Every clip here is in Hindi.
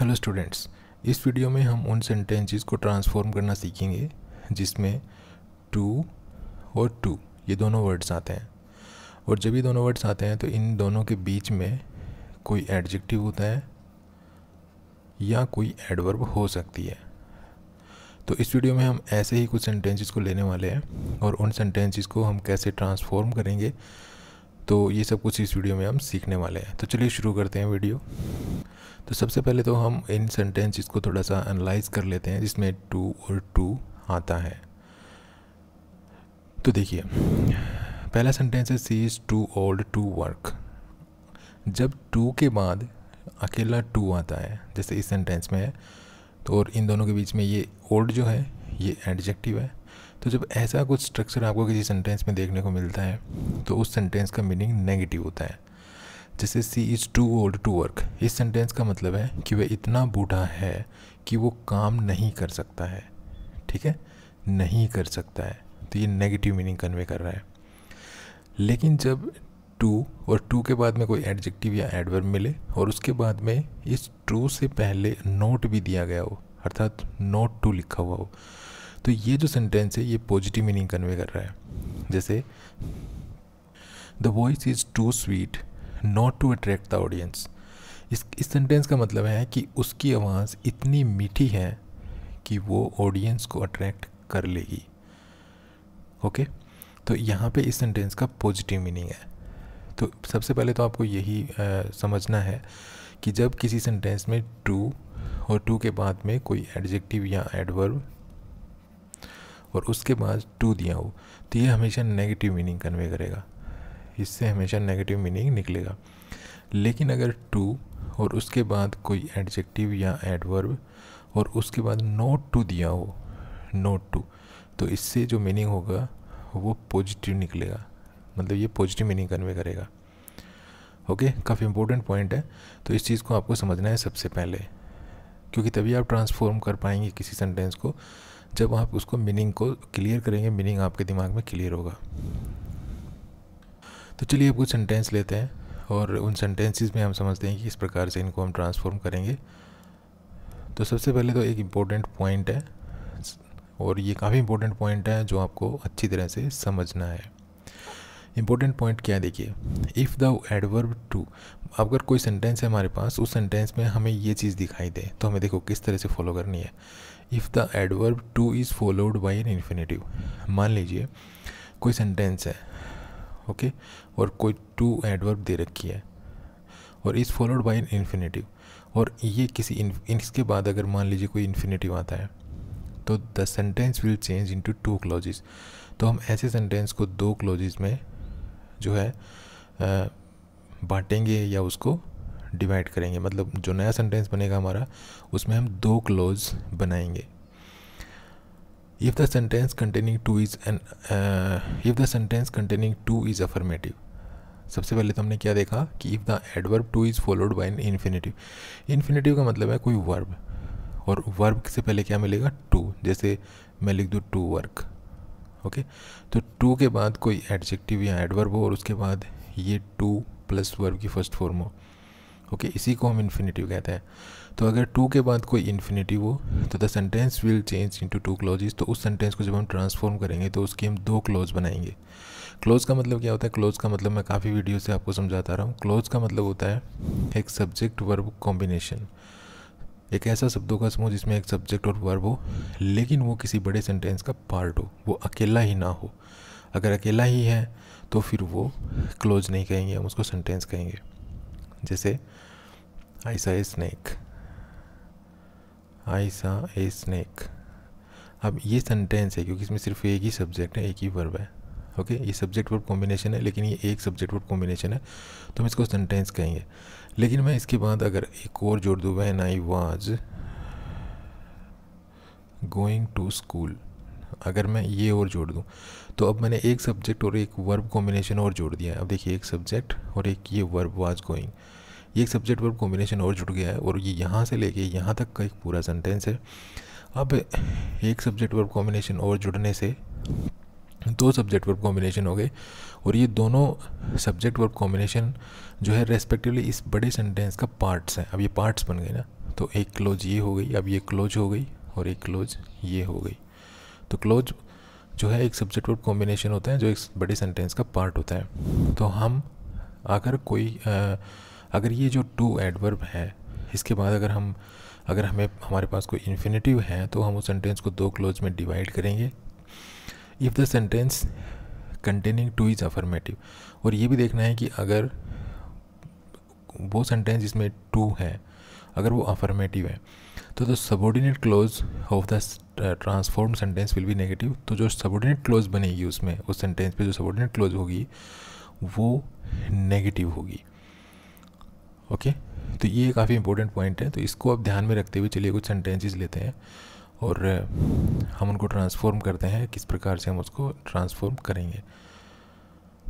हेलो स्टूडेंट्स, इस वीडियो में हम उन सेंटेंसेस को ट्रांसफॉर्म करना सीखेंगे जिसमें टू और टू ये दोनों वर्ड्स आते हैं। और जब ये दोनों वर्ड्स आते हैं तो इन दोनों के बीच में कोई एडजेक्टिव होता है या कोई एडवर्ब हो सकती है। तो इस वीडियो में हम ऐसे ही कुछ सेंटेंसेस को लेने वाले हैं और उन सेंटेंसेस को हम कैसे ट्रांसफॉर्म करेंगे, तो ये सब कुछ इस वीडियो में हम सीखने वाले हैं। तो चलिए शुरू करते हैं वीडियो। तो सबसे पहले तो हम इन सेंटेंसेस को थोड़ा सा एनालाइज कर लेते हैं जिसमें टू और टू आता है। तो देखिए, पहला सेंटेंस है she is too old to work. जब टू के बाद अकेला टू आता है जैसे इस सेंटेंस में है, तो और इन दोनों के बीच में ये ओल्ड जो है ये एडजेक्टिव है। तो जब ऐसा कुछ स्ट्रक्चर आपको किसी सेंटेंस में देखने को मिलता है तो उस सेंटेंस का मीनिंग नेगेटिव होता है। जैसे she is too old to work, इस सेंटेंस का मतलब है कि वह इतना बूढ़ा है कि वो काम नहीं कर सकता है। ठीक है, नहीं कर सकता है, तो ये नेगेटिव मीनिंग कन्वे कर रहा है। लेकिन जब टू और टू के बाद में कोई एडजेक्टिव या एडवर्ब मिले और उसके बाद में इस टू से पहले नोट भी दिया गया हो, अर्थात नोट टू लिखा हुआ हो, तो ये जो सेंटेंस है ये पॉजिटिव मीनिंग कन्वे कर रहा है। जैसे the voice is too sweet not to attract the audience. इस सेंटेंस का मतलब है कि उसकी आवाज़ इतनी मीठी है कि वो ऑडियंस को अट्रैक्ट कर लेगी। ओके, तो यहाँ पे इस सेंटेंस का पॉजिटिव मीनिंग है। तो सबसे पहले तो आपको यही समझना है कि जब किसी सेंटेंस में टू और टू के बाद में कोई एडजेक्टिव या एडवर्ब और उसके बाद टू दिया हो, तो ये हमेशा नेगेटिव मीनिंग कन्वे करेगा, इससे हमेशा नेगेटिव मीनिंग निकलेगा। लेकिन अगर टू और उसके बाद कोई एडजेक्टिव या एडवर्ब और उसके बाद नोट टू दिया हो, नोट टू, तो इससे जो मीनिंग होगा वो पॉजिटिव निकलेगा, मतलब ये पॉजिटिव मीनिंग कन्वे करेगा। ओके, काफ़ी इंपॉर्टेंट पॉइंट है, तो इस चीज़ को आपको समझना है सबसे पहले, क्योंकि तभी आप ट्रांसफॉर्म कर पाएंगे किसी सेंटेंस को जब आप उसको मीनिंग को क्लियर करेंगे, मीनिंग आपके दिमाग में क्लियर होगा। तो चलिए अब कुछ सेंटेंस लेते हैं और उन सेंटेंसेस में हम समझते हैं कि इस प्रकार से इनको हम ट्रांसफॉर्म करेंगे। तो सबसे पहले तो एक इम्पोर्टेंट पॉइंट है और ये काफ़ी इम्पोर्टेंट पॉइंट है जो आपको अच्छी तरह से समझना है। इम्पोर्टेंट पॉइंट क्या है, देखिए, इफ़ द एडवर्ब टू, अगर कोई सेंटेंस है हमारे पास, उस सेंटेंस में हमें ये चीज़ दिखाई दे तो हमें देखो किस तरह से फॉलो करनी है। If the adverb too is followed by an infinitive. मान लीजिए कोई सेंटेंस है, ओके, और कोई टू एडवर्ब दे रखी है और is followed by an infinitive, और ये किसी इसके बाद अगर मान लीजिए कोई इन्फिनेटिव आता है, तो the sentence will change into two clauses. तो हम ऐसे सेंटेंस को दो क्लॉजेस में जो है बांटेंगे या उसको डिवाइड करेंगे, मतलब जो नया सेंटेंस बनेगा हमारा उसमें हम दो क्लॉज बनाएंगे। If the sentence containing too is affirmative. सबसे पहले तो हमने क्या देखा कि if the adverb too is followed by an infinitive. Infinitive का मतलब है कोई वर्ब, और वर्ब से पहले क्या मिलेगा, टू। जैसे मैं लिख दूँ टू वर्क, ओके, तो टू के बाद कोई एडजेक्टिव या एडवर्ब हो और उसके बाद ये टू प्लस वर्ब की फर्स्ट फॉर्म हो, ओके, इसी को हम इन्फिनेटिव कहते हैं। तो अगर टू के बाद कोई इन्फिनेटिव हो तो the sentence will change into two clauses. तो उस सेंटेंस को जब हम ट्रांसफॉर्म करेंगे तो उसकी हम दो क्लॉज बनाएंगे। क्लॉज का मतलब क्या होता है, क्लॉज का मतलब मैं काफ़ी वीडियो से आपको समझाता रहा हूँ। क्लॉज का मतलब होता है एक सब्जेक्ट वर्ब कॉम्बिनेशन, एक ऐसा शब्दों का समूह जिसमें एक सब्जेक्ट और वर्ब हो लेकिन वो किसी बड़े सेंटेंस का पार्ट हो, वो अकेला ही ना हो। अगर अकेला ही है तो फिर वो क्लोज नहीं कहेंगे, हम उसको सेंटेंस कहेंगे। जैसे I saw a snake, I saw a snake. अब ये सेंटेंस है क्योंकि इसमें सिर्फ एक ही सब्जेक्ट है, एक ही वर्ब है, ओके, ये सब्जेक्ट वर्ब कॉम्बिनेशन है लेकिन ये एक सब्जेक्ट वर्ब कॉम्बिनेशन है, तो हम इसको सेंटेंस कहेंगे। लेकिन मैं इसके बाद अगर एक और जोड़ दूँ, when I was going to school, अगर मैं ये और जोड़ दूँ, तो अब मैंने एक सब्जेक्ट और एक वर्ब कॉम्बिनेशन और जोड़ दिया है। अब देखिए, एक सब्जेक्ट और एक ये वर्ब वाज गोइंग, ये एक सब्जेक्ट वर्ब कॉम्बिनेशन और जुड़ गया है और ये यहाँ से लेके यहाँ तक का एक पूरा सेंटेंस है। अब एक सब्जेक्ट वर्ब कॉम्बिनेशन और जुड़ने से दो सब्जेक्ट वर्ब कॉम्बिनेशन हो गए और ये दोनों सब्जेक्ट वर्ब कॉम्बिनेशन जो है रेस्पेक्टिवली इस बड़े सेंटेंस का पार्ट्स हैं। अब ये पार्ट्स बन गए ना, तो एक क्लोज ये हो गई, अब ये क्लोज हो गई और एक क्लोज ये हो गई। तो क्लोज जो है एक सब्जेक्ट वर्ब कॉम्बिनेशन होता है जो एक बड़े सेंटेंस का पार्ट होता है। तो हम अगर कोई अगर ये जो टू एडवर्ब है इसके बाद अगर हमें हमारे पास कोई इन्फिनेटिव है तो हम उस सेंटेंस को दो क्लोज में डिवाइड करेंगे। If the sentence containing too is affirmative, और ये भी देखना है कि अगर वो सेंटेंस जिसमें टू है अगर वो अफर्मेटिव है तो the subordinate clause of the transform sentence will be negative. तो जो सबॉर्डिनेट क्लोज बनेगी उसमें उस सेंटेंस पे जो सबॉर्डिनेट क्लोज होगी वो नेगेटिव होगी। ओके, तो ये काफ़ी इंपॉर्टेंट पॉइंट है। तो इसको आप ध्यान में रखते हुए चलिए कुछ सेंटेंसेस लेते हैं और हम उनको ट्रांसफॉर्म करते हैं, किस प्रकार से हम उसको ट्रांसफॉर्म करेंगे।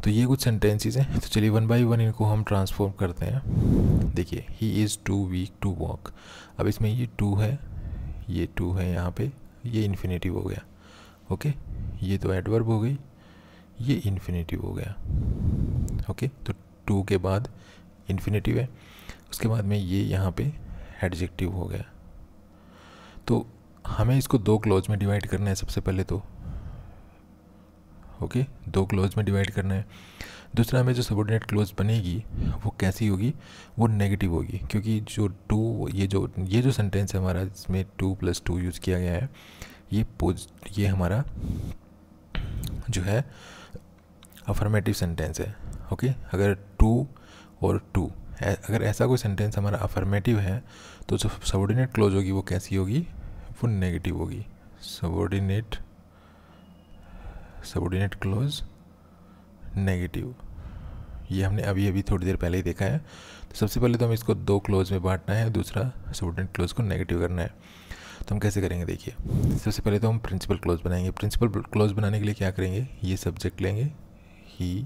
तो ये कुछ सेंटेंसेस हैं, तो चलिए वन बाय वन इनको हम ट्रांसफॉर्म करते हैं। देखिए, he is too weak to walk. अब इसमें ये टू है, ये टू है, यहाँ पे ये इन्फिनेटिव हो गया। ओके, ये तो एडवर्ब हो गई, ये इन्फिनेटिव हो गया। ओके, तो टू के बाद इन्फिनेटिव है, उसके बाद में ये यहाँ पे एडजेक्टिव हो गया। तो हमें इसको दो क्लॉज में डिवाइड करना है सबसे पहले तो। ओके, दो क्लोज में डिवाइड करना है। दूसरा, हमें जो सबॉर्डिनेट क्लोज बनेगी वो कैसी होगी, वो नेगेटिव होगी, क्योंकि जो टू ये जो सेंटेंस है हमारा जिसमें टू प्लस टू यूज़ किया गया है ये हमारा जो है अफर्मेटिव सेंटेंस है। ओके, अगर टू और टू अगर ऐसा कोई सेंटेंस हमारा अफर्मेटिव है तो जो सबॉर्डिनेट क्लोज होगी वो कैसी होगी, वो नेगेटिव होगी। सबॉर्डिनेट क्लोज नेगेटिव, ये हमने अभी थोड़ी देर पहले ही देखा है। तो सबसे पहले तो हम इसको दो क्लोज में बांटना है, दूसरा सबॉर्डिनेट क्लोज को नेगेटिव करना है। तो हम कैसे करेंगे, देखिए। सबसे पहले तो हम प्रिंसिपल क्लोज बनाएंगे। प्रिंसिपल क्लोज बनाने के लिए क्या करेंगे, ये सब्जेक्ट लेंगे ही,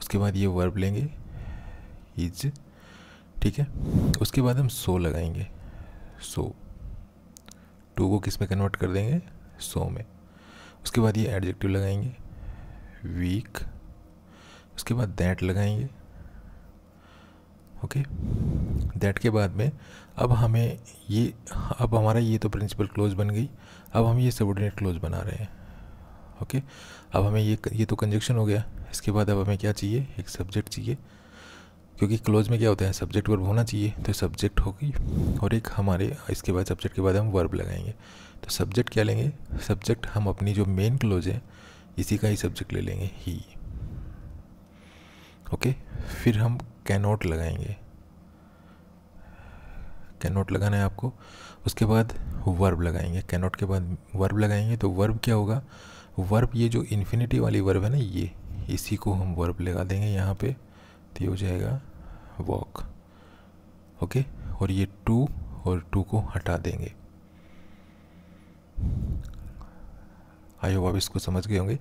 उसके बाद ये वर्ब लेंगे इज, ठीक है, उसके बाद हम सो लगाएंगे। सो, टू को किस में कन्वर्ट कर देंगे, सो में। उसके बाद ये एडजेक्टिव लगाएंगे वीक, उसके बाद दैट लगाएंगे। ओके, दैट के बाद में अब हमारा ये तो प्रिंसिपल क्लोज बन गई, अब हम ये सबॉर्डिनेट क्लोज बना रहे हैं। ओके, अब हमें ये तो कंजक्शन हो गया। इसके बाद अब हमें क्या चाहिए, एक सब्जेक्ट चाहिए, क्योंकि क्लोज में क्या होता है, सब्जेक्ट वर्ब होना चाहिए। तो सब्जेक्ट होगी और एक हमारे इसके बाद सब्जेक्ट के बाद हम वर्ब लगाएंगे। तो सब्जेक्ट क्या लेंगे, सब्जेक्ट हम अपनी जो मेन क्लोज है इसी का ही सब्जेक्ट ले लेंगे ही। ओके, फिर हम कैनॉट लगाएंगे, कैनॉट लगाना है आपको। उसके बाद वर्ब लगाएंगे, कैनॉट के बाद वर्ब लगाएंगे। तो वर्ब क्या होगा, वर्ब ये जो इन्फिनिटी वाली वर्ब है ना, ये इसी को हम वर्ब लगा देंगे यहाँ पे। तो ये हो जाएगा वॉक। ओके, और ये टू और टू को हटा देंगे। आई होप आप इसको समझ गए होंगे।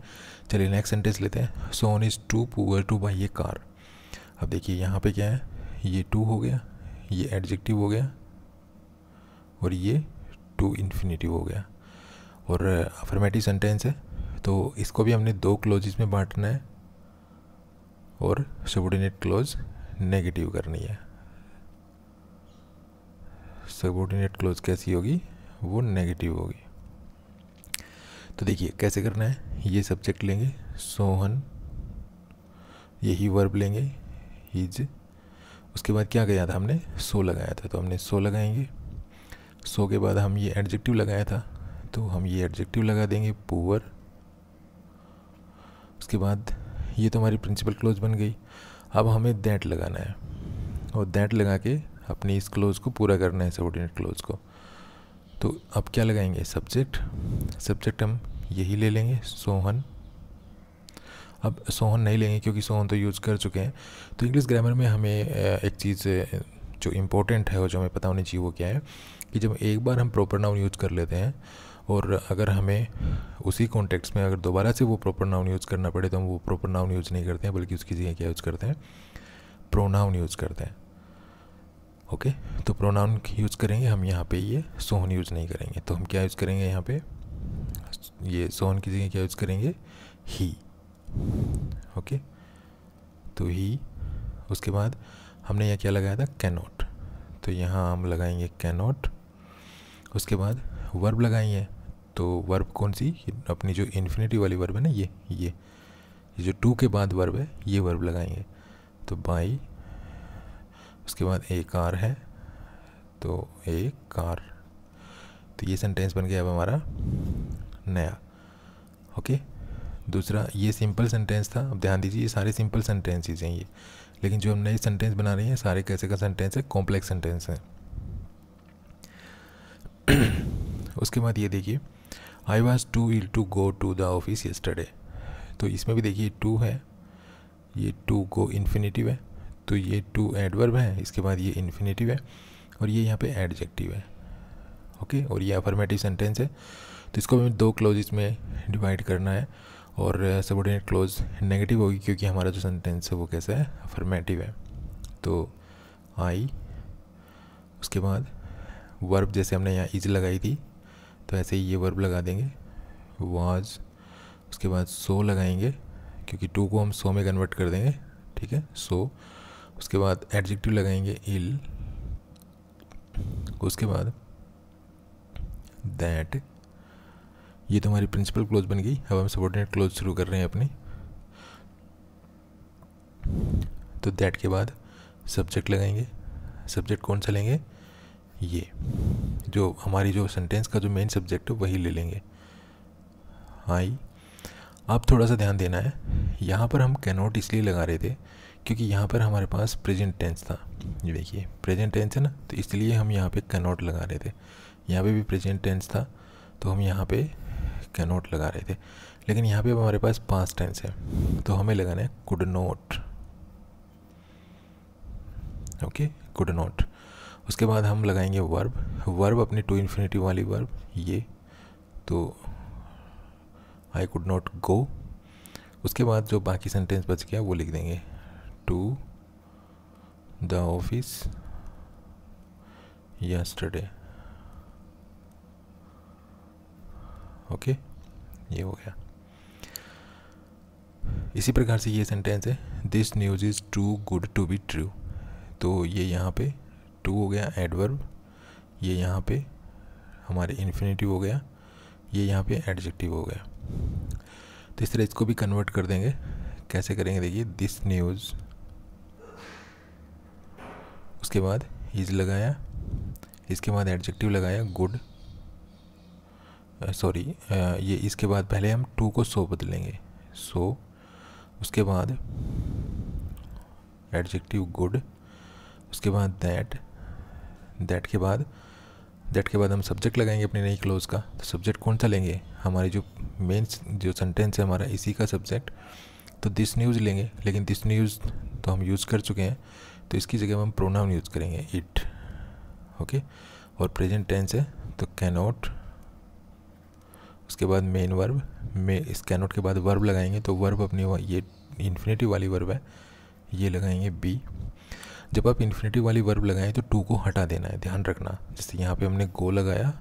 चलिए नेक्स्ट सेंटेंस लेते हैं। Sohan is too poor to buy a car. अब देखिए यहाँ पे क्या है, ये टू हो गया, ये एडजेक्टिव हो गया और ये टू इन्फिनेटिव हो गया और अफर्मेटिव सेंटेंस है। तो इसको भी हमने दो क्लोजेस में बांटना है और सबॉर्डिनेट क्लोज नेगेटिव करनी है। सबॉर्डिनेट क्लोज कैसी होगी, वो नेगेटिव होगी। तो देखिए कैसे करना है, ये सब्जेक्ट लेंगे सोहन, यही वर्ब लेंगे हिज, उसके बाद क्या गया था, हमने सो लगाया था, तो हमने सो लगाएंगे। सो के बाद हम ये एडजेक्टिव लगाया था, तो हम ये एडजेक्टिव लगा देंगे पुअर। उसके बाद ये तो हमारी प्रिंसिपल क्लोज बन गई। अब हमें दैट लगाना है और दैट लगा के अपनी इस क्लोज को पूरा करना है, सबॉर्डिनेट क्लोज को। तो अब क्या लगाएंगे, सब्जेक्ट। सब्जेक्ट हम यही ले लेंगे सोहन। अब सोहन नहीं लेंगे क्योंकि सोहन तो यूज़ कर चुके हैं। तो इंग्लिश ग्रामर में हमें एक चीज़ जो इम्पोर्टेंट है और जो हमें पता होनी चाहिए वो क्या है, कि जब एक बार हम प्रॉपर नाउन यूज़ कर लेते हैं और अगर हमें उसी कॉन्टेक्स्ट में अगर दोबारा से वो प्रॉपर नाउन यूज़ करना पड़े तो हम वो प्रॉपर नाउन यूज़ नहीं करते हैं, बल्कि उसकी जगह क्या यूज़ करते हैं, प्रोनाउन यूज़ करते हैं। ओके, तो प्रोनाउन यूज़ करेंगे हम यहाँ पे, ये सोहन यूज़ नहीं करेंगे। तो हम क्या यूज़ करेंगे यहाँ पे, ये सोहन की जगह क्या यूज़ करेंगे, ही। ओके, तो ही। उसके बाद हमने यह क्या लगाया था, कैनॉट। तो यहाँ हम लगाएंगे कैनॉट। उसके बाद वर्ब लगाएंगे, तो वर्ब कौन सी, अपनी जो इन्फिनिटी वाली वर्ब है ना, ये जो टू के बाद वर्ब है ये वर्ब लगाएंगे। तो बाई, उसके बाद ए कार है तो ए कार। तो ये सेंटेंस बन गया अब हमारा नया। ओके, दूसरा ये सिंपल सेंटेंस था। अब ध्यान दीजिए, ये सारे सिंपल सेंटेंसेज हैं ये, लेकिन जो हम नए सेंटेंस बना रहे हैं सारे कैसे का सेंटेंस है, कॉम्प्लेक्स सेंटेंस है। उसके बाद ये देखिए, I was too ill to go to the office yesterday. तो इसमें भी देखिए टू है, ये टू गो इन्फिनेटिव है, तो ये टू एडवर्ब है, इसके बाद ये इन्फिनेटिव है और ये यहाँ पे एडजेक्टिव है। ओके, और ये अफर्मेटिव सेंटेंस है। तो इसको हमें दो क्लोजेस में डिवाइड करना है और सबऑर्डिनेट क्लोज नेगेटिव होगी क्योंकि हमारा जो सेंटेंस है वो कैसा है, अफर्मेटिव है। तो आई, उसके बाद वर्ब जैसे हमने यहाँ इज लगाई थी तो ऐसे ही ये वर्ब लगा देंगे, वाज। उसके बाद सो लगाएंगे क्योंकि टू को हम सो में कन्वर्ट कर देंगे, ठीक है, सो। उसके बाद एडजेक्टिव लगाएंगे इल, उसके बाद दैट। ये तो हमारी प्रिंसिपल क्लोज बन गई। अब हम सबऑर्डिनेट क्लोज शुरू कर रहे हैं अपनी। तो दैट के बाद सब्जेक्ट लगाएंगे। सब्जेक्ट कौन सा लेंगे, ये जो हमारी जो सेंटेंस का जो मेन सब्जेक्ट है वही ले लेंगे, आई। अब थोड़ा सा ध्यान देना है, यहाँ पर हम कैनॉट इसलिए लगा रहे थे क्योंकि यहाँ पर हमारे पास प्रेजेंट टेंस था, ये देखिए प्रेजेंट टेंस है ना, तो इसलिए हम यहाँ पे कैनॉट लगा रहे थे। यहाँ पे भी प्रेजेंट टेंस था तो हम यहाँ पे कैनॉट लगा रहे थे, लेकिन यहाँ पे हमारे पास पास्ट टेंस है तो हमें लगाना है could not. Okay, could not. उसके बाद हम लगाएंगे वर्ब। वर्ब अपनी टू इन्फिनिटी वाली वर्ब, ये तो आई कुड नॉट गो। उसके बाद जो बाकी सेंटेंस बच गया वो लिख देंगे to the office yesterday. Okay, ये हो गया। इसी प्रकार से ये सेंटेंस है, this news is too good to be true. तो ये यहाँ पे टू हो गया एडवर्ब, ये यहाँ पे हमारे इन्फिनिटिव हो गया, ये यहाँ पे एडजेक्टिव हो गया। तो इस तरह इसको भी कन्वर्ट कर देंगे। कैसे करेंगे देखिए, दिस न्यूज़, उसके बाद इज लगाया, इसके बाद एडजेक्टिव लगाया गुड, सॉरी ये इसके बाद पहले हम टू को सो बदलेंगे, सो। उसके बाद एडजेक्टिव गुड, उसके बाद दैट। दैट के बाद हम सब्जेक्ट लगाएंगे अपने नई क्लोज का। तो सब्जेक्ट कौन सा लेंगे, हमारी जो मेन जो सेंटेंस है हमारा इसी का सब्जेक्ट, तो दिस न्यूज़ लेंगे, लेकिन दिस न्यूज़ तो हम यूज़ कर चुके हैं तो इसकी जगह हम प्रोनाउन यूज़ करेंगे, इट। ओके, और प्रेजेंट टेंस है तो कैनॉट। उसके बाद मेन वर्ब में, इस कैनॉट के बाद वर्ब लगाएंगे, तो वर्ब अपनी ये इन्फिनिटिव वाली वर्ब है, ये लगाएंगे बी। जब आप इन्फिनिटिव वाली वर्ब लगाएं तो टू को हटा देना है, ध्यान रखना। जैसे यहाँ पे हमने गो लगाया,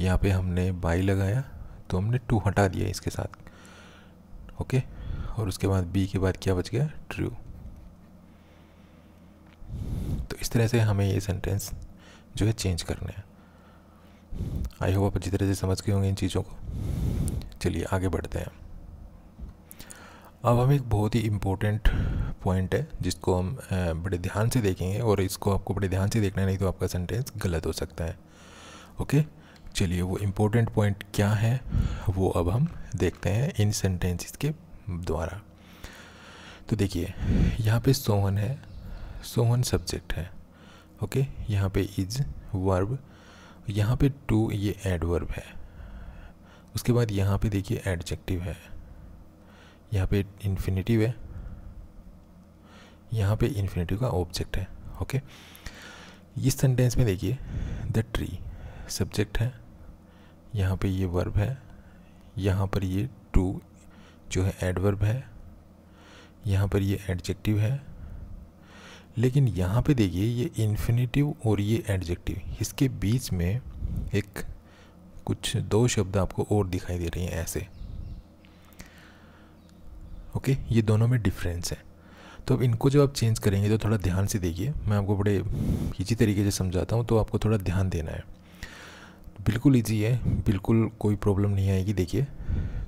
यहाँ पे हमने बाई लगाया, तो हमने टू हटा दिया इसके साथ। ओके, और उसके बाद बी के बाद क्या बच गया, ट्रू। तो इस तरह से हमें ये सेंटेंस जो है चेंज करना है। आई होप आप अच्छी तरह से समझ गए होंगे इन चीज़ों को। चलिए आगे बढ़ते हैं। अब हम एक बहुत ही इम्पोर्टेंट पॉइंट है जिसको हम बड़े ध्यान से देखेंगे, और इसको आपको बड़े ध्यान से देखना है, नहीं तो आपका सेंटेंस गलत हो सकता है। ओके, चलिए वो इम्पोर्टेंट पॉइंट क्या है वो अब हम देखते हैं इन सेंटेंसेस के द्वारा। तो देखिए यहाँ पे सोहन है, सोहन सब्जेक्ट है। ओके, यहाँ पे इज वर्ब, यहाँ पे टू ये एडवर्ब है। उसके बाद यहाँ पे देखिए एडजेक्टिव है, यहाँ पे इन्फिनिटिव है, यहाँ पे इन्फिनिटिव का ऑब्जेक्ट है। ओके, इस सेंटेंस में देखिए द ट्री सब्जेक्ट है, यहाँ पे ये वर्ब है, यहाँ पर ये टू जो है एडवर्ब है, यहाँ पर ये एडजेक्टिव है, लेकिन यहाँ पे देखिए ये इन्फिनिटिव और ये एडजेक्टिव, इसके बीच में एक कुछ दो शब्द आपको और दिखाई दे रहे हैं ऐसे। ओके, ये दोनों में डिफरेंस है। तो अब इनको जब आप चेंज करेंगे तो थोड़ा ध्यान से देखिए, मैं आपको बड़े ईजी तरीके से समझाता हूँ, तो आपको थोड़ा ध्यान देना है। बिल्कुल ईजी है, बिल्कुल कोई प्रॉब्लम नहीं आएगी। देखिए,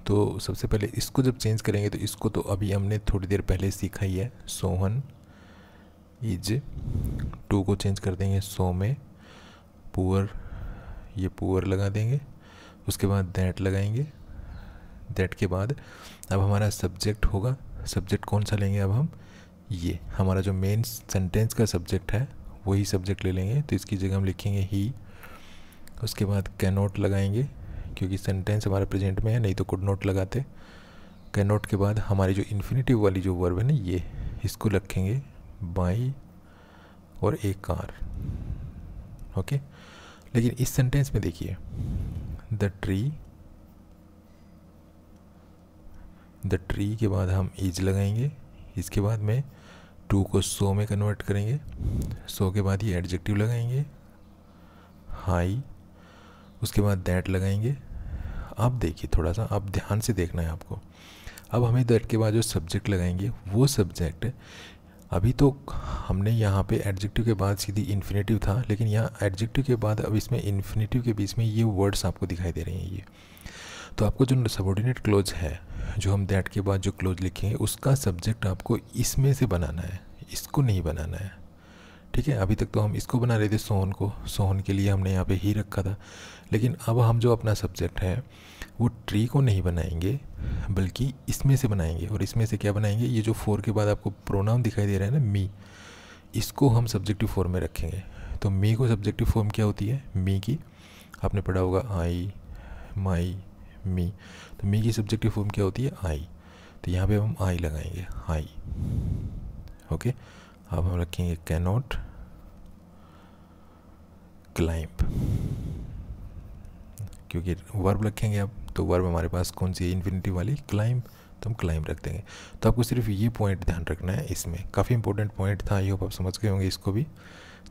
तो सबसे पहले इसको जब चेंज करेंगे तो इसको तो अभी हमने थोड़ी देर पहले सीखा ही है, सोहन इज टू को चेंज कर देंगे सो में, पुअर ये पुअर लगा देंगे, उसके बाद दैट लगाएंगे, दैट के बाद अब हमारा सब्जेक्ट होगा। सब्जेक्ट कौन सा लेंगे अब हम? ये हमारा जो मेन सेंटेंस का सब्जेक्ट है वही सब्जेक्ट ले लेंगे, तो इसकी जगह हम लिखेंगे ही, उसके बाद कैनॉट लगाएंगे क्योंकि सेंटेंस हमारा प्रेजेंट में है, नहीं तो कुड नॉट लगाते। कैनॉट के बाद हमारी जो इन्फिनिटिव वाली जो वर्ब है ना, ये इसको रखेंगे बाई और एक कार। ओके, लेकिन इस सेंटेंस में देखिए, द ट्री के बाद हम इज लगाएंगे, इसके बाद में टू को सो में कन्वर्ट करेंगे, सो के बाद ये एडजेक्टिव लगाएंगे हाई, उसके बाद दैट लगाएंगे। आप देखिए, थोड़ा सा आप ध्यान से देखना है आपको। अब हमें दैट के बाद जो सब्जेक्ट लगाएंगे वो सब्जेक्ट, अभी तो हमने यहाँ पे एडजेक्टिव के बाद सीधी इन्फिनेटिव था, लेकिन यहाँ एडजेक्टिव के बाद अब इसमें इन्फिनेटिव के बीच में ये वर्ड्स आपको दिखाई दे रहे हैं। ये तो आपको जो सबऑर्डिनेट क्लोज है, जो हम दैट के बाद जो क्लोज लिखेंगे, उसका सब्जेक्ट आपको इसमें से बनाना है, इसको नहीं बनाना है। ठीक है, अभी तक तो हम इसको बना रहे थे, सोहन को, सोहन के लिए हमने यहाँ पे ही रखा था, लेकिन अब हम जो अपना सब्जेक्ट है वो ट्री को नहीं बनाएंगे बल्कि इसमें से बनाएंगे। और इसमें से क्या बनाएंगे? ये जो फोर के बाद आपको प्रोनाउन दिखाई दे रहा है ना, मी, इसको हम सब्जेक्टिव फॉर्म में रखेंगे। तो मी को सब्जेक्टिव फॉर्म क्या होती है? मी की आपने पढ़ा होगा आई, माई, मी, तो मी की सब्जेक्टिव फॉर्म क्या होती है? आई। तो यहाँ पे हम आई लगाएंगे, आई। ओके, अब हम रखेंगे कैनॉट क्लाइंब, क्योंकि वर्ब रखेंगे अब, तो वर्ब हमारे पास कौन सी है? इन्फिनिटिव वाली, क्लाइंब, तो हम क्लाइंब रख देंगे। तो आपको सिर्फ ये पॉइंट ध्यान रखना है, इसमें काफ़ी इंपॉर्टेंट पॉइंट था, आई होप आप समझ गए होंगे इसको भी।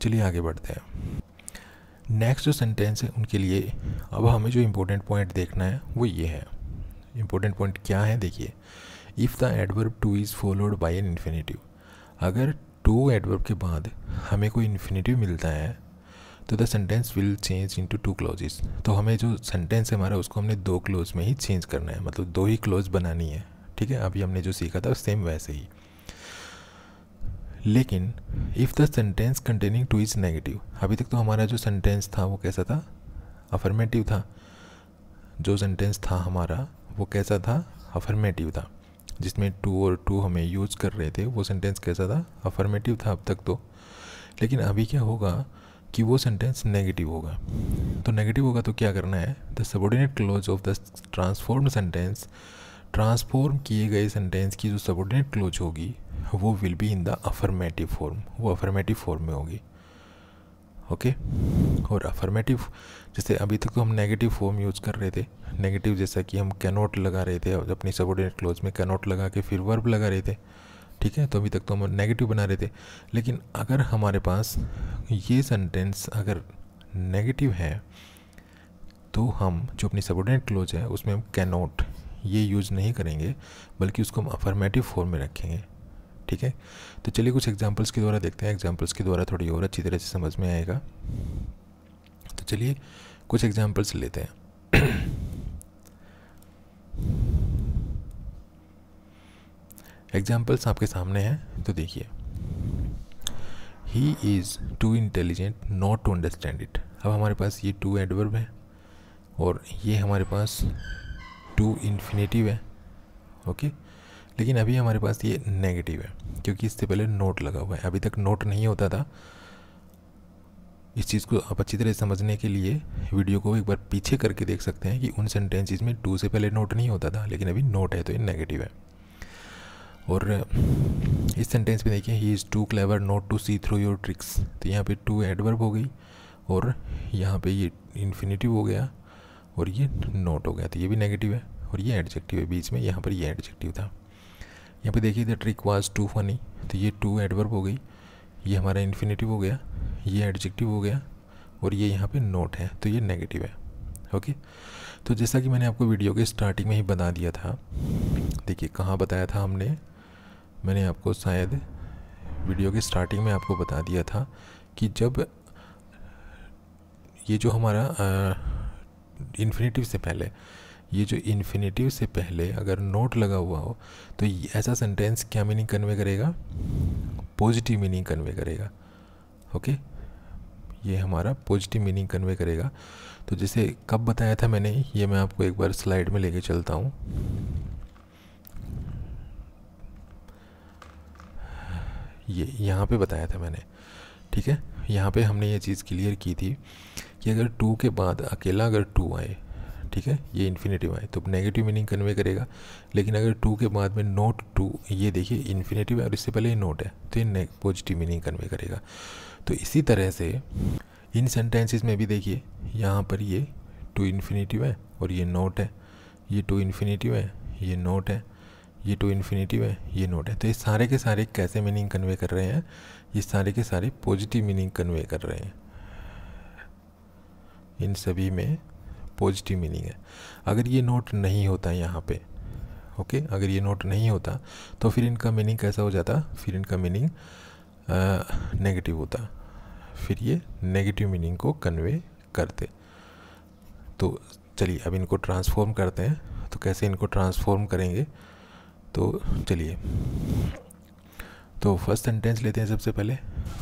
चलिए आगे बढ़ते हैं। नेक्स्ट जो सेंटेंस है उनके लिए अब हमें जो इम्पोर्टेंट पॉइंट देखना है वो ये है। इम्पोर्टेंट पॉइंट क्या है? देखिए, if the adverb too is followed by an infinitive, अगर टू एडवर्ब के बाद हमें कोई इन्फिनेटिव मिलता है तो the sentence will change into two clauses. तो हमें जो सेंटेंस है हमारा, उसको हमने दो क्लॉज में ही चेंज करना है, मतलब दो ही क्लॉज बनानी है। ठीक है, अभी हमने जो सीखा था सेम वैसे ही। लेकिन if the sentence containing too is negative, अभी तक तो हमारा जो सेंटेंस था वो कैसा था? अफर्मेटिव था। जो सेंटेंस था हमारा वो कैसा था? अफर्मेटिव था, जिसमें टू और टू हमें यूज कर रहे थे, वो सेंटेंस कैसा था? अफर्मेटिव था अब तक तो। लेकिन अभी क्या होगा कि वो सेंटेंस नेगेटिव होगा। तो नेगेटिव होगा तो क्या करना है? The subordinate clause of the transformed sentence, transform किए गए सेंटेंस की जो सबऑर्डिनेट क्लोज होगी वो will be in the affirmative form, वो अफर्मेटिव फॉर्म में होगी। ओके, और अफर्मेटिव, जैसे अभी तक तो हम नेगेटिव फॉर्म यूज़ कर रहे थे, नेगेटिव जैसा कि हम कैनॉट लगा रहे थे, अपनी सबऑर्डिनेट क्लोज में कैनॉट लगा के फिर वर्ब लगा रहे थे। ठीक है, तो अभी तक तो हम नेगेटिव बना रहे थे, लेकिन अगर हमारे पास ये सेंटेंस अगर नेगेटिव है तो हम जो अपनी सबऑर्डिनेट क्लोज है उसमें हम कैनॉट ये यूज़ नहीं करेंगे, बल्कि उसको हम अफर्मेटिव फॉर्म में रखेंगे। ठीक है, तो चलिए कुछ एग्जांपल्स के द्वारा देखते हैं, एग्जांपल्स के द्वारा थोड़ी और अच्छी तरह से समझ में आएगा। तो चलिए कुछ एग्जांपल्स लेते हैं। एग्जांपल्स आपके सामने हैं, तो देखिए, he is too intelligent not to understand it. अब हमारे पास ये टू एडवर्ब है और ये हमारे पास टू इन्फिनेटिव है। ओके, लेकिन अभी हमारे पास ये नेगेटिव है क्योंकि इससे पहले नोट लगा हुआ है, अभी तक नोट नहीं होता था। इस चीज़ को आप अच्छी तरह समझने के लिए वीडियो को एक बार पीछे करके देख सकते हैं कि उन सेंटेंसेस में टू से पहले नोट नहीं होता था, लेकिन अभी नोट है तो ये नेगेटिव है। और इस सेंटेंस में देखिए, he is too clever not to see through your tricks. तो यहाँ पे टू एडवर्ब हो गई और यहाँ पे ये इन्फिनेटिव हो गया और ये नोट हो गया, तो ये भी नेगेटिव है और ये एडजेक्टिव है, बीच में यहाँ पर ये एडजेक्टिव था। यहाँ पे देखिए, the trick was too funny, तो ये टू एडवर्ब हो गई, ये हमारा इन्फिनेटिव हो गया, ये एडजेक्टिव हो गया और ये यहाँ पे नोट है, तो ये नेगेटिव है। ओके, तो जैसा कि मैंने आपको वीडियो के स्टार्टिंग में ही बता दिया था, देखिए कहाँ बताया था हमने, मैंने आपको शायद वीडियो के स्टार्टिंग में आपको बता दिया था कि जब ये जो हमारा इन्फिनेटिव से पहले, ये जो इन्फिनेटिव से पहले अगर नोट लगा हुआ हो तो ऐसा सेंटेंस क्या मीनिंग कन्वे करेगा? पॉजिटिव मीनिंग कन्वे करेगा। ओके, ये हमारा पॉजिटिव मीनिंग कन्वे करेगा। तो जैसे कब बताया था मैंने, ये मैं आपको एक बार स्लाइड में लेके चलता हूँ। ये यहाँ पे बताया था मैंने, ठीक है। यहाँ पे हमने ये चीज़ क्लियर की थी कि अगर टू के बाद अकेला अगर टू आए, ठीक है, ये इन्फिनेटिव आए तो नेगेटिव मीनिंग कन्वे करेगा। लेकिन अगर टू के बाद में नोट टू, ये देखिए इन्फिनेटिव है और इससे पहले ये नोट है, तो ये पॉजिटिव मीनिंग कन्वे करेगा। तो इसी तरह से इन सेंटेंसेस में भी देखिए, यहाँ पर ये टू इन्फिनेटिव है और ये नोट है, ये टू इन्फिनेटिव है, ये नोट है, ये टू इन्फिनेटिव है, ये नोट है। तो ये सारे के सारे कैसे मीनिंग कन्वे कर रहे हैं? ये सारे के सारे पॉजिटिव मीनिंग कन्वे कर रहे हैं, इन सभी में पॉजिटिव मीनिंग है। अगर ये नोट नहीं होता यहाँ पे, ओके, अगर ये नोट नहीं होता तो फिर इनका मीनिंग कैसा हो जाता? फिर इनका मीनिंग नेगेटिव होता, फिर ये नेगेटिव मीनिंग को कन्वे करते। तो चलिए अब इनको ट्रांसफॉर्म करते हैं। तो कैसे इनको ट्रांसफॉर्म करेंगे, तो चलिए तो फर्स्ट सेंटेंस लेते हैं। सबसे पहले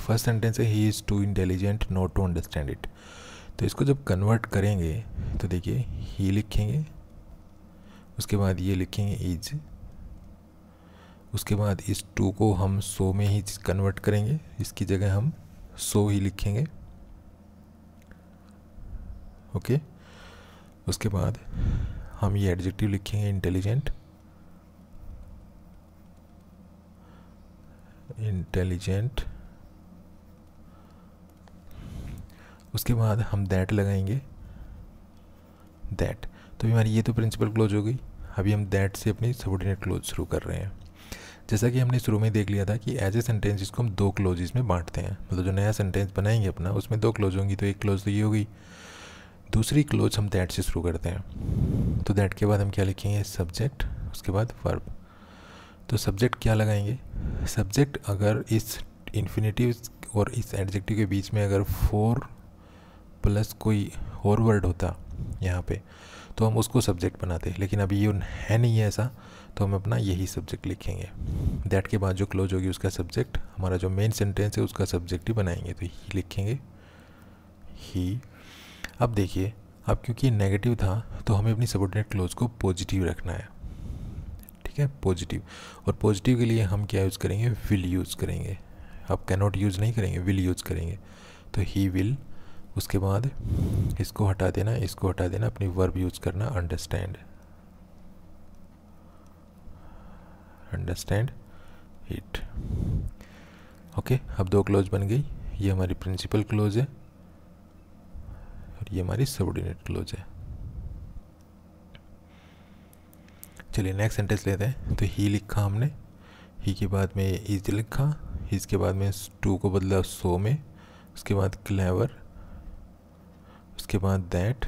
फर्स्ट सेंटेंस है he is too intelligent not to understand it. तो इसको जब कन्वर्ट करेंगे तो देखिए ही लिखेंगे, उसके बाद ये लिखेंगे इज, उसके बाद इस टू को हम सो में ही कन्वर्ट करेंगे, इसकी जगह हम सो ही लिखेंगे, ओके। उसके बाद हम ये एडजेक्टिव लिखेंगे इंटेलिजेंट, इंटेलिजेंट। उसके बाद हम दैट लगाएंगे, दैट। तो हमारी ये तो प्रिंसिपल क्लोज हो गई। अभी हम दैट से अपनी सबॉर्डिनेट क्लोज शुरू कर रहे हैं। जैसा कि हमने शुरू में देख लिया था कि एज ए सेंटेंस इसको हम दो क्लोजेस में बांटते हैं, मतलब जो नया सेंटेंस बनाएंगे अपना उसमें दो क्लोज होंगी। तो एक क्लोज तो ये होगी, दूसरी क्लोज हम दैट से शुरू करते हैं। तो दैट के बाद हम क्या लिखेंगे? सब्जेक्ट, उसके बाद वर्ब। तो सब्जेक्ट क्या लगाएंगे? सब्जेक्ट अगर इस इन्फिनेटिव और इस एडजेक्टिव के बीच में अगर फोर प्लस कोई और वर्ड होता यहाँ पे तो हम उसको सब्जेक्ट बनाते, लेकिन अभी ये है नहीं है ऐसा, तो हम अपना यही सब्जेक्ट लिखेंगे। दैट के बाद जो क्लोज होगी उसका सब्जेक्ट, हमारा जो मेन सेंटेंस है उसका सब्जेक्ट ही बनाएंगे, तो ही लिखेंगे, ही। अब देखिए, अब क्योंकि नेगेटिव था तो हमें अपनी सबॉर्डिनेट क्लोज को पॉजिटिव रखना है, ठीक है, पॉजिटिव। और पॉजिटिव के लिए हम क्या यूज़ करेंगे? विल यूज़ करेंगे। आप कैन नॉट यूज़ नहीं करेंगे, विल यूज़ करेंगे। तो ही विल, उसके बाद इसको हटा देना, इसको हटा देना, अपनी वर्ब यूज़ करना, अंडरस्टैंड, अंडरस्टैंड इट, ओके। अब दो क्लोज बन गई, ये हमारी प्रिंसिपल क्लोज है और ये हमारी सबॉर्डिनेट क्लोज है। चलिए नेक्स्ट सेंटेंस लेते हैं। तो ही लिखा हमने, ही के बाद में इज लिखा, इसके बाद में टू को बदला सो में, उसके बाद क्लेवर, उसके बाद दैट,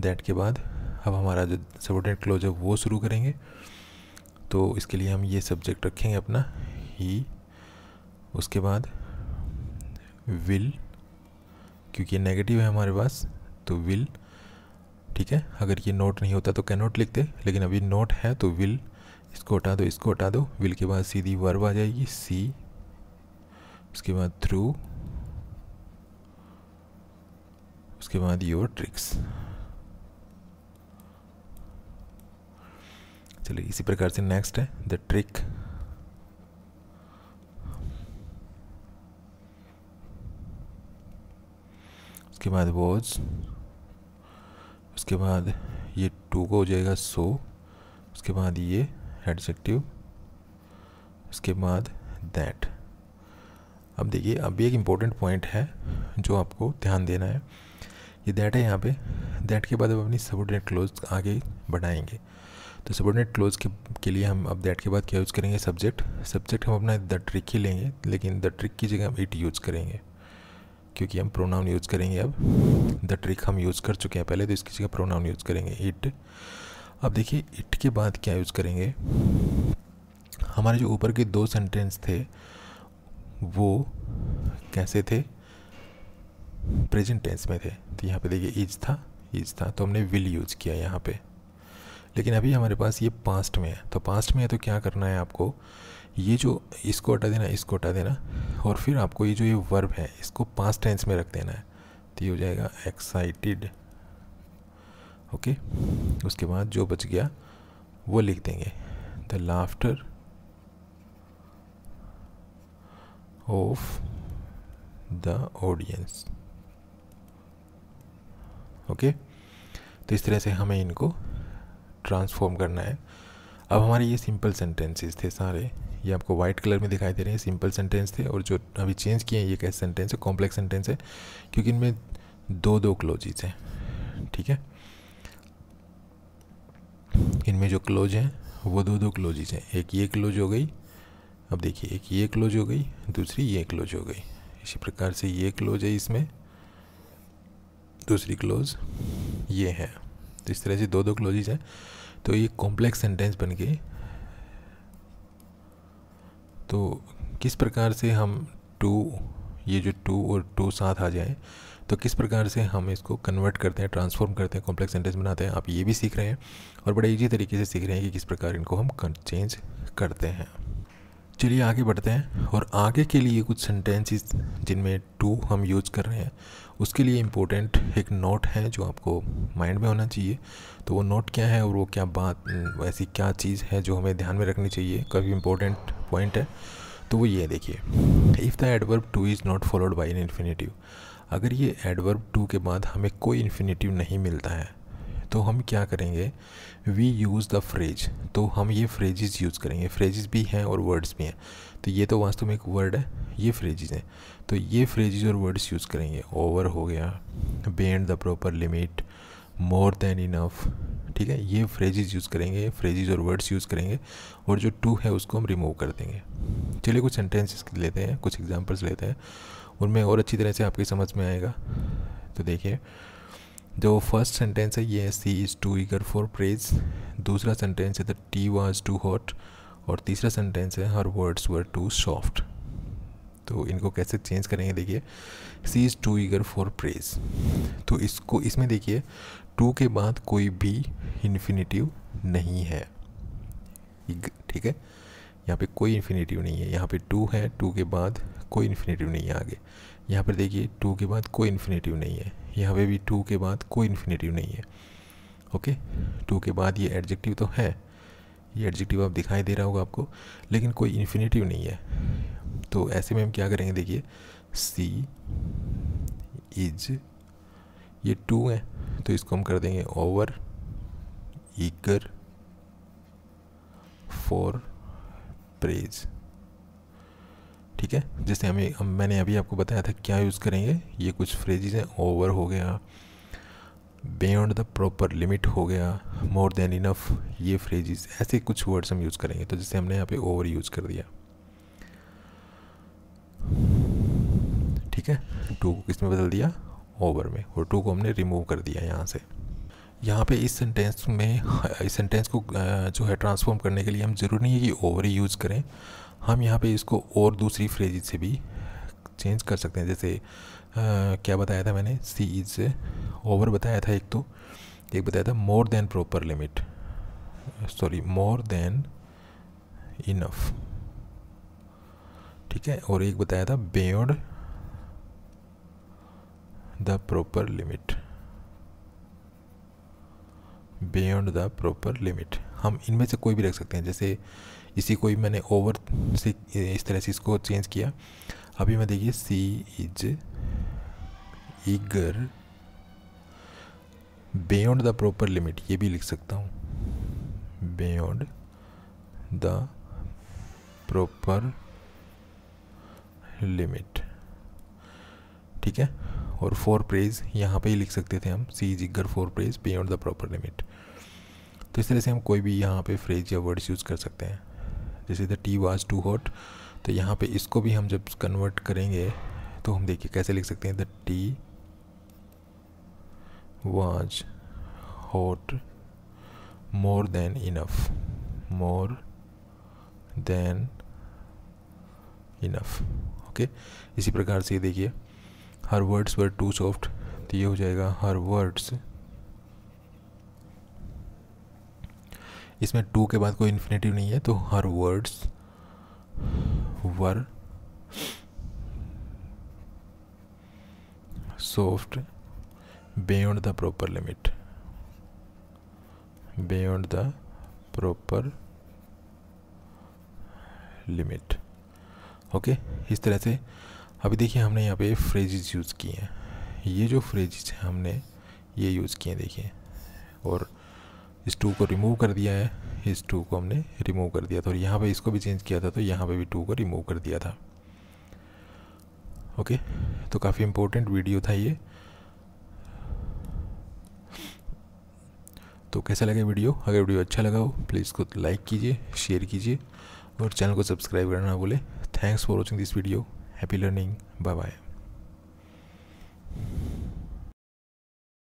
दैट के बाद अब हमारा जो सबॉर्डिनेट क्लोज है वो शुरू करेंगे। तो इसके लिए हम ये सब्जेक्ट रखेंगे अपना ही, उसके बाद विल, क्योंकि नेगेटिव है हमारे पास तो विल, ठीक है। अगर ये नोट नहीं होता तो कैन नॉट लिखते, लेकिन अभी नोट है तो विल, इसको हटा दो, इसको हटा दो। विल के बाद सीधी वर्ब आ जाएगी सी, उसके बाद थ्रू, उसके बाद योर ट्रिक्स। चलिए इसी प्रकार से नेक्स्ट है द ट्रिक। उसके बाद वॉज, उसके बाद ये टू को हो जाएगा सो, उसके बाद ये एडजेक्टिव, उसके बाद दैट। अब देखिए, अब एक इम्पोर्टेंट पॉइंट है जो आपको ध्यान देना है, ये दैट है यहाँ पे। दैट के बाद अब अपनी सबॉर्डिनेट क्लोज आगे बढ़ाएंगे। तो सबॉर्डिनेट क्लोज के लिए हम अब दैट के बाद क्या यूज़ करेंगे? सब्जेक्ट। सब्जेक्ट हम अपना द ट्रिक ही लेंगे, लेकिन द ट्रिक की जगह हम इट यूज़ करेंगे, क्योंकि हम प्रोनाउन यूज़ करेंगे। अब द ट्रिक हम यूज़ कर चुके हैं पहले, तो इसकी जगह प्रोनाउन यूज़ करेंगे इट। अब देखिए इट के बाद क्या यूज़ करेंगे? हमारे जो ऊपर के दो सेंटेंस थे वो कैसे थे, प्रेजेंट टेंस में थे। तो यहाँ पे देखिए इज था तो हमने विल यूज़ किया यहाँ पे। लेकिन अभी हमारे पास ये पास्ट में है, तो पास्ट में है तो क्या करना है आपको, ये जो इसको हटा देना, इसको हटा देना, और फिर आपको ये जो ये वर्ब है इसको पास्ट टेंस में रख देना है। तो ये हो जाएगा एक्साइटेड। ओके, उसके बाद जो बच गया वो लिख देंगे the laughter of the audience. Okay, तो इस तरह से हमें इनको ट्रांसफॉर्म करना है। अब हमारे ये सिंपल सेंटेंसेस थे सारे, ये आपको वाइट कलर में दिखाई दे रहे हैं, सिंपल सेंटेंस थे। और जो अभी चेंज किए हैं ये कैसे सेंटेंस है, कॉम्प्लेक्स सेंटेंस है, क्योंकि इनमें दो दो क्लोजेस हैं। ठीक है, इनमें जो क्लोज हैं वो दो दो क्लोजेस हैं, एक ये क्लोज हो गई, अब देखिए एक ये क्लोज हो गई, दूसरी ये क्लोज हो गई। इसी प्रकार से ये क्लोज है, इसमें दूसरी क्लोज ये है। तो इस तरह से दो दो क्लोजेस हैं, तो ये कॉम्प्लेक्स सेंटेंस बन गए। तो किस प्रकार से हम टू, ये जो टू और टू साथ आ जाए तो किस प्रकार से हम इसको कन्वर्ट करते हैं, ट्रांसफॉर्म करते हैं, कॉम्प्लेक्स सेंटेंस बनाते हैं, आप ये भी सीख रहे हैं। और बड़े इजी तरीके से सीख रहे हैं कि किस प्रकार इनको हम चेंज करते हैं। चलिए आगे बढ़ते हैं, और आगे के लिए कुछ सेंटेंसेस जिनमें टू हम यूज़ कर रहे हैं उसके लिए इम्पोर्टेंट एक नोट है जो आपको माइंड में होना चाहिए। तो वो नोट क्या है और वो क्या बात, ऐसी क्या चीज़ है जो हमें ध्यान में रखनी चाहिए, काफ़ी इम्पोर्टेंट पॉइंट है। तो वो ये देखिए, if the adverb too is not followed by an infinitive, अगर ये एडवर्ब टू के बाद हमें कोई इन्फिनेटिव नहीं मिलता है तो हम क्या करेंगे, वी यूज़ द फ्रेज। तो हम ये फ्रेजेस यूज़ करेंगे, फ्रेजेस भी हैं और वर्ड्स भी हैं। तो ये तो वास्तव में एक वर्ड है, ये फ्रेजेस हैं, तो ये फ्रेजेस और वर्ड्स यूज़ करेंगे। ओवर हो गया, beyond the proper limit, more than enough, ठीक है, ये फ्रेजेस यूज़ करेंगे, फ्रेजेस और वर्ड्स यूज़ करेंगे, और जो टू है उसको हम रिमूव कर देंगे। चलिए कुछ सेंटेंसेस लेते हैं, कुछ एग्जाम्पल्स लेते हैं, उनमें और अच्छी तरह से आपकी समझ में आएगा। तो देखिए जो फर्स्ट सेंटेंस है ये है she is too eager for praise, दूसरा सेंटेंस है the tea was too hot, और तीसरा सेंटेंस है her words were too soft. तो इनको कैसे चेंज करेंगे, देखिए she is too eager for praise, तो इसको, इसमें देखिए टू के बाद कोई भी इन्फिनेटिव नहीं है, ठीक है, यहाँ पे कोई इन्फिनेटिव नहीं है, यहाँ पे टू है, टू के बाद कोई इन्फिनेटिव नहीं है आगे, यहाँ पर देखिए टू के बाद कोई इन्फिनेटिव नहीं है, यहाँ पे भी टू के बाद कोई इन्फिनेटिव नहीं है। ओके, टू के बाद ये एडजेक्टिव तो है, ये एडजेक्टिव आप दिखाई दे रहा होगा आपको, लेकिन कोई इन्फिनेटिव नहीं है। तो ऐसे में हम क्या करेंगे, देखिए सी इज, ये टू है तो इसको हम कर देंगे ओवर ईगर फॉर प्रेज, ठीक है। जैसे मैंने अभी आपको बताया था क्या यूज़ करेंगे, ये कुछ फ्रेजेस हैं, ओवर हो गया, बियॉन्ड द प्रॉपर लिमिट हो गया, मोर देन इनफ, ये फ्रेजेस, ऐसे कुछ वर्ड्स हम यूज़ करेंगे। तो जैसे हमने यहाँ पे ओवर यूज़ कर दिया, ठीक है, टू को किस में बदल दिया, ओवर में, और टू को हमने रिमूव कर दिया यहाँ से। यहाँ पे इस सेंटेंस को जो है ट्रांसफॉर्म करने के लिए हम ज़रूरी नहीं है कि ओवर ही यूज़ करें, हम यहाँ पे इसको और दूसरी फ्रेज से भी चेंज कर सकते हैं। जैसे क्या बताया था मैंने, सी इज से ओवर बताया था, एक बताया था more than proper limit, sorry more than enough, ठीक है, और एक बताया था beyond the proper limit, beyond the proper limit. हम इनमें से कोई भी रख सकते हैं, जैसे इसी को ही मैंने ओवर से इस तरह से इसको चेंज किया। अभी मैं देखिए she is eager beyond the proper limit, ये भी लिख सकता हूँ, बियॉन्ड द प्रॉपर लिमिट, ठीक है, और फॉर प्रेज यहाँ पे ही लिख सकते थे हम, she is eager for praise beyond the proper limit. तो इस तरह से हम कोई भी यहाँ पे फ्रेज या वर्ड्स यूज़ कर सकते हैं। जैसे the tea was too hot, तो यहाँ पे इसको भी हम जब कन्वर्ट करेंगे तो हम देखिए कैसे लिख सकते हैं, the tea was hot more than enough, more than enough. आपके। इसी प्रकार से देखिए her words were too soft, तो ये हो जाएगा हर वर्ड्स, इसमें टू के बाद कोई इन्फिनेटिव नहीं है तो her words were soft beyond the proper limit, beyond the proper limit. Okay, इस तरह से अभी देखिए हमने यहाँ पे फ्रेजेस यूज़ किए हैं, ये जो फ्रेजेस हैं हमने ये यूज़ किए हैं देखिए, और इस टू को रिमूव कर दिया है, इस टू को हमने रिमूव कर दिया था, और यहाँ पे इसको भी चेंज किया था तो यहाँ पे भी टू को रिमूव कर दिया था। ओके, तो काफ़ी इम्पोर्टेंट वीडियो था ये, तो कैसा लगा वीडियो? अगर वीडियो अच्छा लगा हो प्लीज़ इसको लाइक कीजिए, शेयर कीजिए और चैनल को सब्सक्राइब करना ना भूलें। Thanks for watching this video. Happy learning. Bye bye.